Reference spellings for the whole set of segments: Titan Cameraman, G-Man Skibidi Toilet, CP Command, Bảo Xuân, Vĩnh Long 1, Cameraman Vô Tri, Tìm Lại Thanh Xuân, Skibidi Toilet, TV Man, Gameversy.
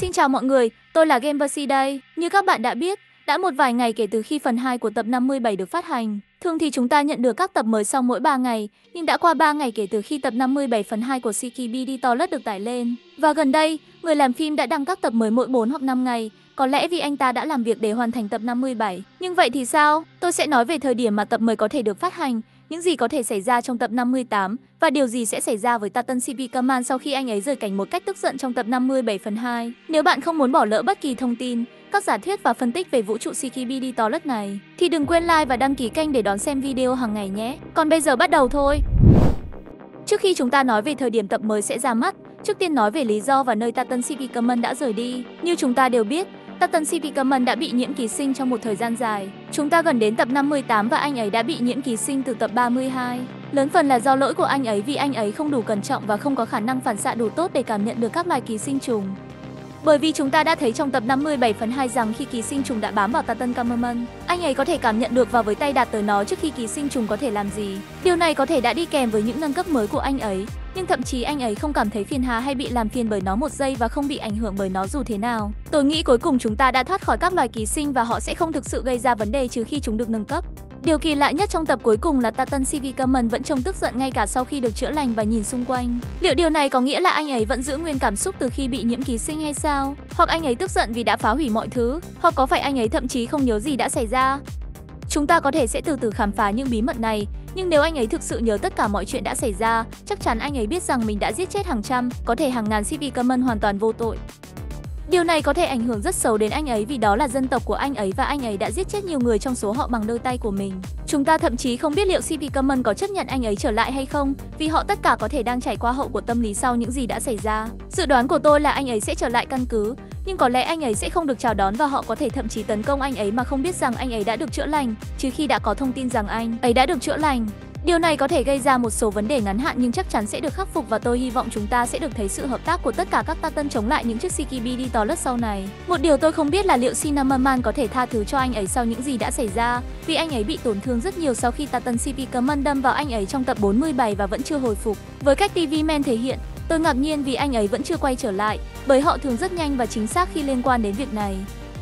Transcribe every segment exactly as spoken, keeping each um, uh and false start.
Xin chào mọi người, tôi là Gameversy đây. Như các bạn đã biết, đã một vài ngày kể từ khi phần hai của tập năm mươi bảy được phát hành. Thường thì chúng ta nhận được các tập mới sau mỗi ba ngày, nhưng đã qua ba ngày kể từ khi tập năm mươi bảy phần hai của Skibidi Toilet được tải lên. Và gần đây, người làm phim đã đăng các tập mới mỗi bốn hoặc năm ngày, có lẽ vì anh ta đã làm việc để hoàn thành tập năm mươi bảy. Nhưng vậy thì sao? Tôi sẽ nói về thời điểm mà tập mới có thể được phát hành, những gì có thể xảy ra trong tập năm mươi tám và điều gì sẽ xảy ra với Titan xê pê Command sau khi anh ấy rời cảnh một cách tức giận trong tập năm mươi bảy phần hai. Nếu bạn không muốn bỏ lỡ bất kỳ thông tin, các giả thuyết và phân tích về vũ trụ Skibidi Toilet này, thì đừng quên like và đăng ký kênh để đón xem video hàng ngày nhé. Còn bây giờ bắt đầu thôi. Trước khi chúng ta nói về thời điểm tập mới sẽ ra mắt, trước tiên nói về lý do và nơi Titan xê pê Command đã rời đi. Như chúng ta đều biết, Titan xê pê Command đã bị nhiễm ký sinh trong một thời gian dài. Chúng ta gần đến tập năm mươi tám và anh ấy đã bị nhiễm ký sinh từ tập ba mươi hai. Lớn phần là do lỗi của anh ấy vì anh ấy không đủ cẩn trọng và không có khả năng phản xạ đủ tốt để cảm nhận được các loài ký sinh trùng. Bởi vì chúng ta đã thấy trong tập năm mươi bảy phần hai rằng khi ký sinh trùng đã bám vào Titan Cameraman, anh ấy có thể cảm nhận được và với tay đạt tới nó trước khi ký sinh trùng có thể làm gì. Điều này có thể đã đi kèm với những nâng cấp mới của anh ấy, nhưng thậm chí anh ấy không cảm thấy phiền hà hay bị làm phiền bởi nó một giây và không bị ảnh hưởng bởi nó dù thế nào. Tôi nghĩ cuối cùng chúng ta đã thoát khỏi các loài ký sinh và họ sẽ không thực sự gây ra vấn đề trừ khi chúng được nâng cấp. Điều kỳ lạ nhất trong tập cuối cùng là Titan xê pê Command vẫn trông tức giận ngay cả sau khi được chữa lành và nhìn xung quanh. Liệu điều này có nghĩa là anh ấy vẫn giữ nguyên cảm xúc từ khi bị nhiễm ký sinh hay sao? Hoặc anh ấy tức giận vì đã phá hủy mọi thứ? Hoặc có phải anh ấy thậm chí không nhớ gì đã xảy ra? Chúng ta có thể sẽ từ từ khám phá những bí mật này, nhưng nếu anh ấy thực sự nhớ tất cả mọi chuyện đã xảy ra, chắc chắn anh ấy biết rằng mình đã giết chết hàng trăm, có thể hàng ngàn xê pê Command hoàn toàn vô tội. Điều này có thể ảnh hưởng rất xấu đến anh ấy vì đó là dân tộc của anh ấy và anh ấy đã giết chết nhiều người trong số họ bằng đôi tay của mình. Chúng ta thậm chí không biết liệu xê pê Command có chấp nhận anh ấy trở lại hay không, vì họ tất cả có thể đang trải qua hậu của tâm lý sau những gì đã xảy ra. Dự đoán của tôi là anh ấy sẽ trở lại căn cứ, nhưng có lẽ anh ấy sẽ không được chào đón và họ có thể thậm chí tấn công anh ấy mà không biết rằng anh ấy đã được chữa lành, trừ khi đã có thông tin rằng anh ấy đã được chữa lành. Điều này có thể gây ra một số vấn đề ngắn hạn nhưng chắc chắn sẽ được khắc phục và tôi hy vọng chúng ta sẽ được thấy sự hợp tác của tất cả các Titan chống lại những chiếc Skibidi Toilet sau này. Một điều tôi không biết là liệu Cinnamon Man có thể tha thứ cho anh ấy sau những gì đã xảy ra, vì anh ấy bị tổn thương rất nhiều sau khi Titan xê pê Command đâm vào anh ấy trong tập bốn mươi bảy và vẫn chưa hồi phục. Với cách ti vi Man thể hiện, tôi ngạc nhiên vì anh ấy vẫn chưa quay trở lại, bởi họ thường rất nhanh và chính xác khi liên quan đến việc này.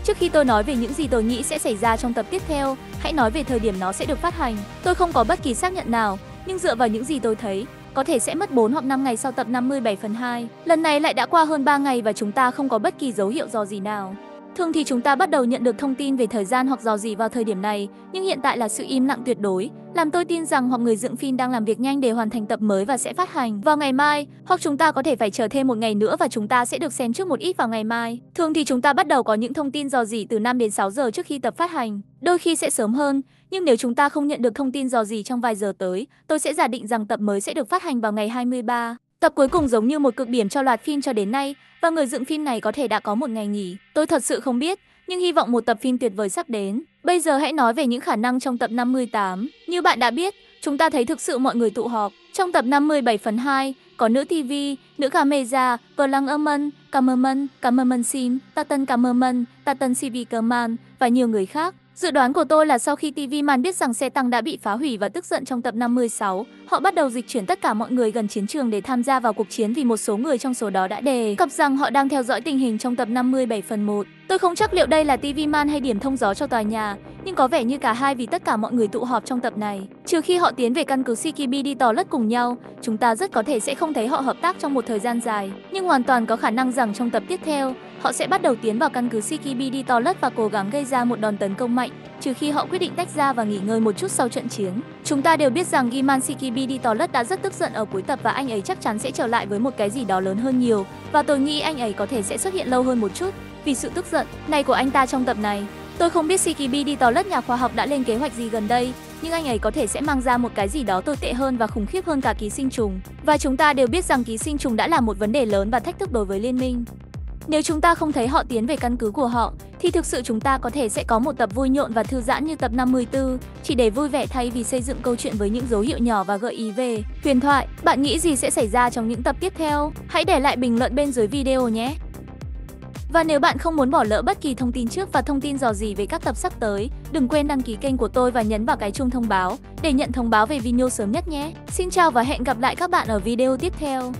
Trước khi tôi nói về những gì tôi nghĩ sẽ xảy ra trong tập tiếp theo, hãy nói về thời điểm nó sẽ được phát hành. Tôi không có bất kỳ xác nhận nào, nhưng dựa vào những gì tôi thấy, có thể sẽ mất bốn hoặc năm ngày sau tập năm mươi bảy phần hai. Lần này lại đã qua hơn ba ngày và chúng ta không có bất kỳ dấu hiệu dò gì nào. Thường thì chúng ta bắt đầu nhận được thông tin về thời gian hoặc dò gì vào thời điểm này, nhưng hiện tại là sự im lặng tuyệt đối, làm tôi tin rằng hoặc người dựng phim đang làm việc nhanh để hoàn thành tập mới và sẽ phát hành vào ngày mai, hoặc chúng ta có thể phải chờ thêm một ngày nữa và chúng ta sẽ được xem trước một ít vào ngày mai. Thường thì chúng ta bắt đầu có những thông tin dò gì từ năm đến sáu giờ trước khi tập phát hành, đôi khi sẽ sớm hơn, nhưng nếu chúng ta không nhận được thông tin dò gì trong vài giờ tới, tôi sẽ giả định rằng tập mới sẽ được phát hành vào ngày hai mươi ba. Tập cuối cùng giống như một cực điểm cho loạt phim cho đến nay, và người dựng phim này có thể đã có một ngày nghỉ. Tôi thật sự không biết, nhưng hy vọng một tập phim tuyệt vời sắp đến. Bây giờ hãy nói về những khả năng trong tập năm mươi tám. Như bạn đã biết, chúng ta thấy thực sự mọi người tụ họp. Trong tập năm mươi bảy phần hai, có nữ ti vi, nữ camera, Gameversy, Cameraman, Cameraman Sim, Titan Cameraman, Titan xê pê Command và nhiều người khác. Dự đoán của tôi là sau khi ti vi Man biết rằng xe tăng đã bị phá hủy và tức giận trong tập năm mươi sáu, họ bắt đầu dịch chuyển tất cả mọi người gần chiến trường để tham gia vào cuộc chiến vì một số người trong số đó đã đề cập rằng họ đang theo dõi tình hình trong tập năm mươi bảy phần một. Tôi không chắc liệu đây là ti vi Man hay điểm thông gió cho tòa nhà, nhưng có vẻ như cả hai vì tất cả mọi người tụ họp trong tập này. Trừ khi họ tiến về căn cứ Skibidi Toilet cùng nhau, chúng ta rất có thể sẽ không thấy họ hợp tác trong một thời gian dài, nhưng hoàn toàn có khả năng rằng trong tập tiếp theo, họ sẽ bắt đầu tiến vào căn cứ Skibidi Toilet và cố gắng gây ra một đòn tấn công mạnh, trừ khi họ quyết định tách ra và nghỉ ngơi một chút sau trận chiến. Chúng ta đều biết rằng G-Man Skibidi Toilet đã rất tức giận ở cuối tập và anh ấy chắc chắn sẽ trở lại với một cái gì đó lớn hơn nhiều, và tôi nghĩ anh ấy có thể sẽ xuất hiện lâu hơn một chút vì sự tức giận này của anh ta trong tập này. Tôi không biết Skibidi Toilet nhà khoa học đã lên kế hoạch gì gần đây, nhưng anh ấy có thể sẽ mang ra một cái gì đó tồi tệ hơn và khủng khiếp hơn cả ký sinh trùng. Và chúng ta đều biết rằng ký sinh trùng đã là một vấn đề lớn và thách thức đối với liên minh. Nếu chúng ta không thấy họ tiến về căn cứ của họ, thì thực sự chúng ta có thể sẽ có một tập vui nhộn và thư giãn như tập năm mươi tư, chỉ để vui vẻ thay vì xây dựng câu chuyện với những dấu hiệu nhỏ và gợi ý về huyền thoại. Bạn nghĩ gì sẽ xảy ra trong những tập tiếp theo? Hãy để lại bình luận bên dưới video nhé! Và nếu bạn không muốn bỏ lỡ bất kỳ thông tin trước và thông tin dò gì về các tập sắp tới, đừng quên đăng ký kênh của tôi và nhấn vào cái chuông thông báo để nhận thông báo về video sớm nhất nhé. Xin chào và hẹn gặp lại các bạn ở video tiếp theo.